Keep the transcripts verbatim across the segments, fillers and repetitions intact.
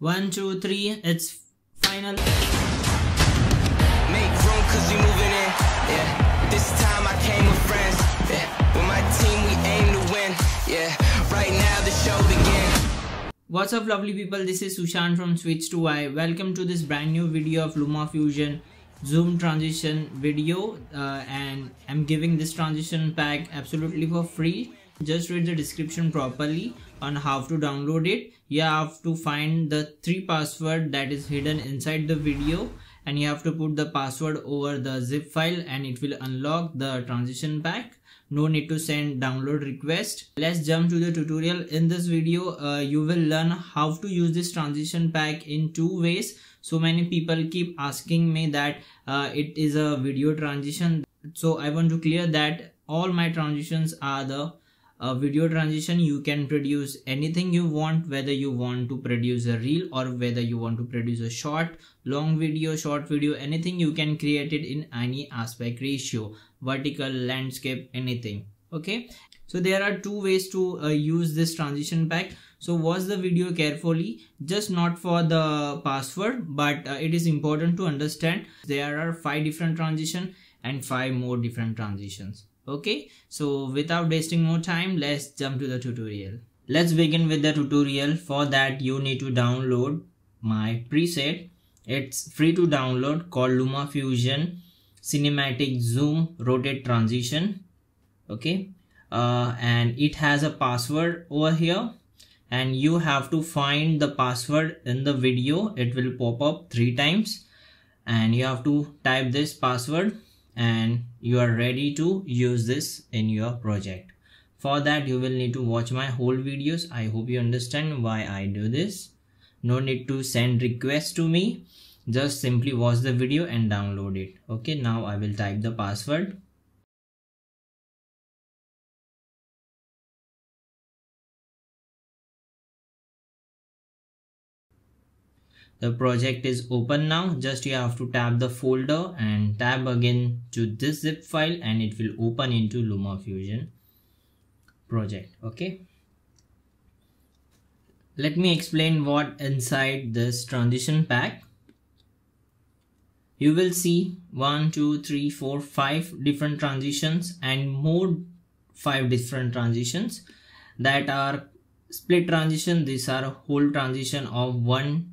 One, two, three, it's final. Make room cause we moving in, yeah. This time I came with friends, yeah. With my team we aim to win, yeah. Right now the show begins. What's up lovely people, this is Sushant from Switch to I. Welcome to this brand new video of LumaFusion Zoom transition video, uh, and I'm giving this transition pack absolutely for free. Just read the description properly on how to download it. You have to find the three password that is hidden inside the video, and you have to put the password over the zip file and it will unlock the transition pack. No need to send download request. Let's jump to the tutorial. In this video uh, you will learn how to use this transition pack in two ways. So many people keep asking me that uh, it is a video transition, so I want to clear that all my transitions are the a video transition. You can produce anything you want, whether you want to produce a reel or whether you want to produce a short, long video, short video, anything. You can create it in any aspect ratio, vertical, landscape, anything. Okay, so there are two ways to uh, use this transition pack. So watch the video carefully, just not for the password, but uh, it is important to understand there are five different transitions and five more different transitions. Okay, so without wasting more time, let's jump to the tutorial. Let's begin with the tutorial. For that you need to download my preset. It's free to download, called LumaFusion Cinematic Zoom Rotate Transition. Okay, uh, and it has a password over here, and you have to find the password in the video. It will pop up three times and you have to type this password and you are ready to use this in your project. For that you will need to watch my whole videos. I hope you understand why I do this. No need to send requests to me, just simply watch the video and download it. Okay, now I will type the password. The project is open now. Just you have to tap the folder and tab again to this zip file and it will open into LumaFusion project. Okay, let me explain what inside this transition pack. You will see one, two, three, four, five different transitions and more five different transitions that are split transition. These are whole transition of one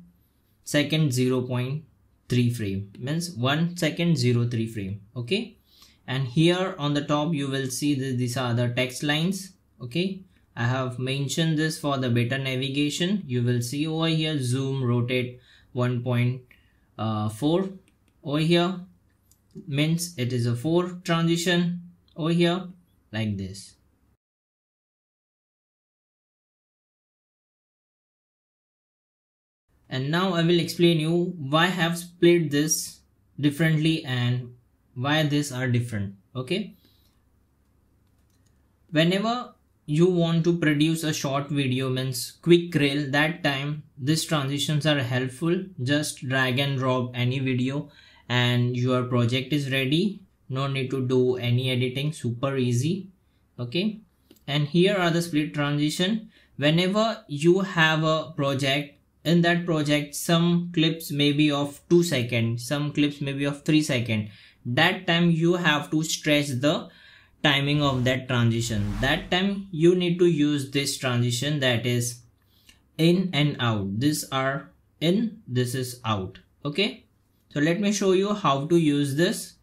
second zero point three frame, means one second zero three frame. Okay, and here on the top you will see that these are the text lines. Okay, I have mentioned this for the better navigation. You will see over here zoom rotate one point four over here, means it is a four transition over here like this. And now I will explain you why I have split this differently and why these are different. Okay, whenever you want to produce a short video, means quick reel, that time these transitions are helpful. Just drag and drop any video and your project is ready. No need to do any editing, super easy. Okay, and here are the split transition. Whenever you have a project, in that project some clips may be of two seconds, some clips may be of three seconds. That time you have to stretch the timing of that transition. That time you need to use this transition, that is in and out. These are in, this is out. Okay, so let me show you how to use this.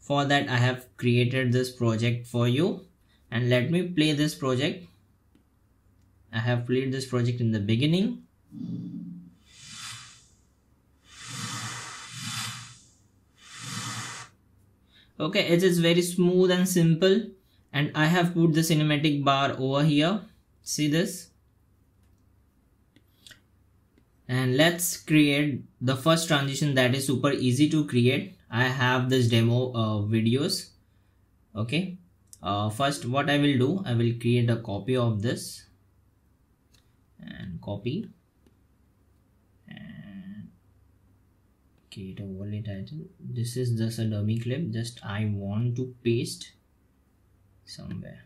For that I have created this project for you, and let me play this project. I have played this project in the beginning. Okay, it is very smooth and simple, and I have put the cinematic bar over here. See this, and let's create the first transition that is super easy to create. I have this demo uh, videos. Okay, uh, first what I will do, I will create a copy of this and copy. Create a overlay title. This is just a dummy clip, just I want to paste somewhere.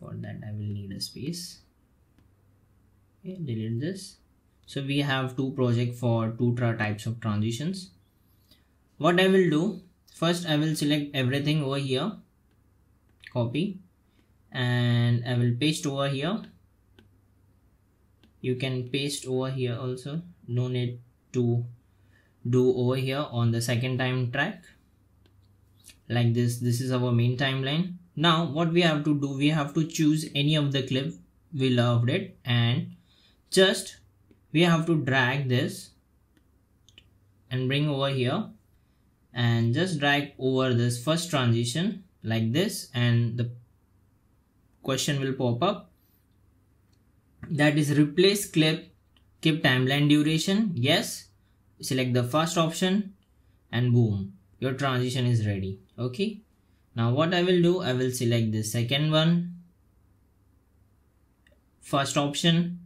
For that I will need a space. Okay, delete this So we have two projects for two types of transitions. What I will do, first I will select everything over here, copy, and I will paste over here. You can paste over here also, no need to do over here on the second time track. Like this, this is our main timeline. Now what we have to do, we have to choose any of the clip we loved it, and just we have to drag this and bring over here and just drag over this first transition like this, and the question will pop up that is replace clip keep timeline duration. Yes, select the first option and boom, your transition is ready. Okay, now what I will do, I will select the second one, first option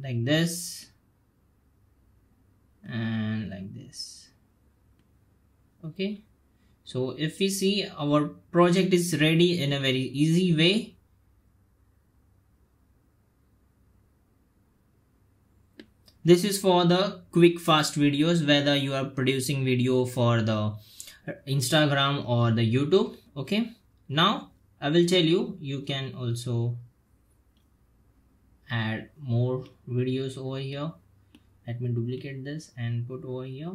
like this and like this. Okay, so if we see, our project is ready in a very easy way. This is for the quick fast videos, whether you are producing video for the Instagram or the YouTube. Okay, now I will tell you, you can also add more videos over here. Let me duplicate this and put over here,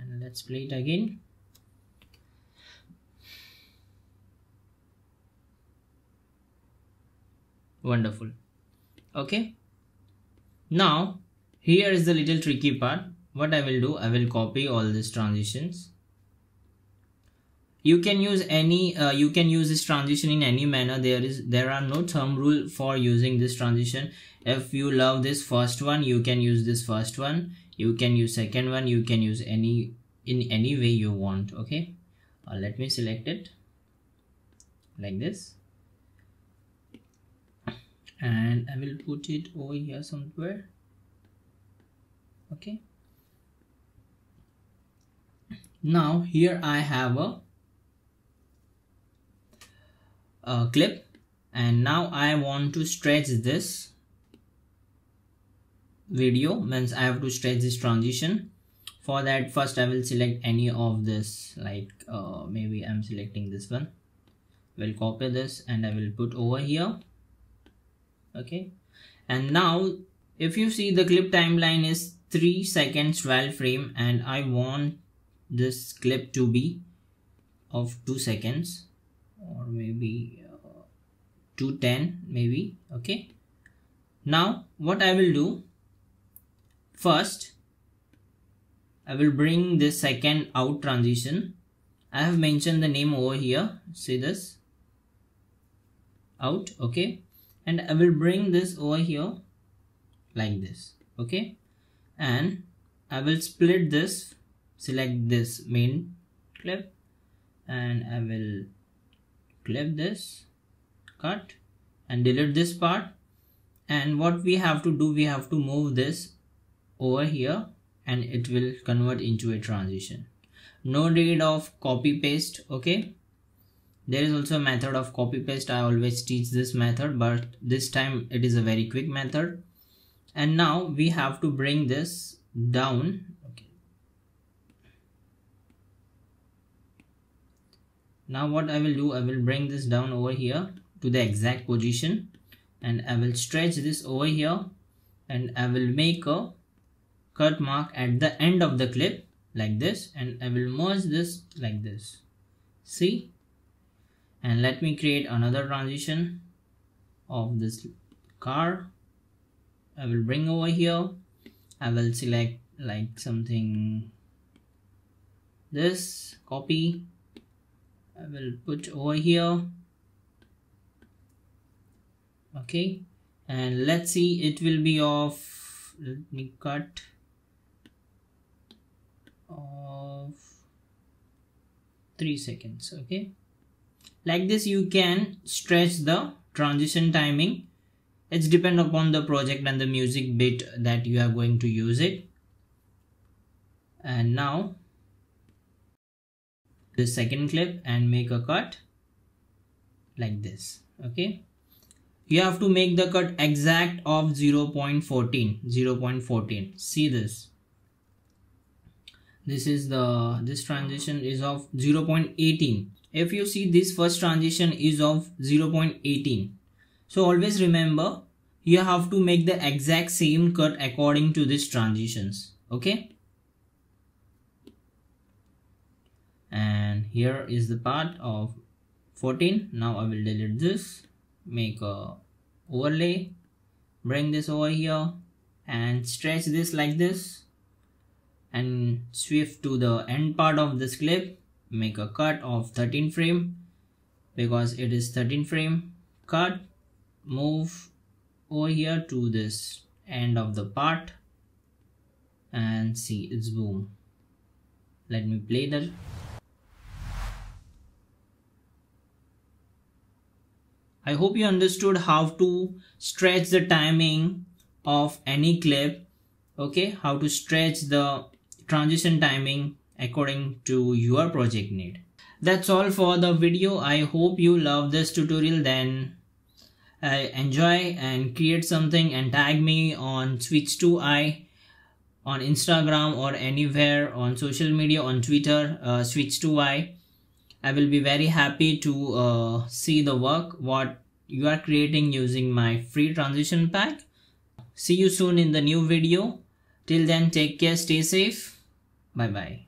and let's play it again. Wonderful. Okay, now here is the little tricky part. What I will do, I will copy all these transitions. You can use any uh, you can use this transition in any manner. There is there are no thumb rule for using this transition. If you love this first one, you can use this first one, you can use second one, you can use any in any way you want. Okay, uh, let me select it like this, and I will put it over here somewhere. Okay, now here I have a, a clip, and now I want to stretch this video, means I have to stretch this transition. For that, first I will select any of this, like uh, maybe I'm selecting this one. Will copy this and I will put over here. Okay, and now if you see, the clip timeline is three seconds twelve frame, and I want this clip to be of two seconds or maybe uh, two ten maybe. Okay, now what I will do, first I will bring this second out transition. I have mentioned the name over here, see this out. Okay, and I will bring this over here like this. Okay, and I will split this, select this main clip, and I will clip this, cut and delete this part. And what we have to do, we have to move this over here and it will convert into a transition. No need of copy paste. Okay, there is also a method of copy paste. I always teach this method, but this time it is a very quick method. And now we have to bring this down. Okay, now what I will do, I will bring this down over here to the exact position, and I will stretch this over here, and I will make a cut mark at the end of the clip like this, and I will merge this like this. See? And let me create another transition of this car. I will bring over here. I will select like something this, copy. I will put over here. Okay, and let's see, it will be of, let me cut of three seconds. Okay. Like this, you can stretch the transition timing. It's depend upon the project and the music bit that you are going to use it. And now the second clip and make a cut like this. Okay, you have to make the cut exact of zero point one four. See this. This is the, this transition is of zero point one eight. If you see, this first transition is of zero point one eight. So always remember, you have to make the exact same cut according to these transitions. Okay. And here is the part of fourteen. Now I will delete this, make a overlay, bring this over here and stretch this like this and swift to the end part of this clip, make a cut of thirteen frame because it is thirteen frame cut, move over here to this end of the part and see it's boom. Let me play that. I hope you understood how to stretch the timing of any clip, okay, how to stretch the transition timing according to your project need. That's all for the video. I hope you love this tutorial. Then uh, enjoy and create something and tag me on Switch to I on Instagram or anywhere on social media, on Twitter, uh, Switch to I. I will be very happy to uh, see the work what you are creating using my free transition pack. See you soon in the new video. Till then, take care, stay safe. Bye bye.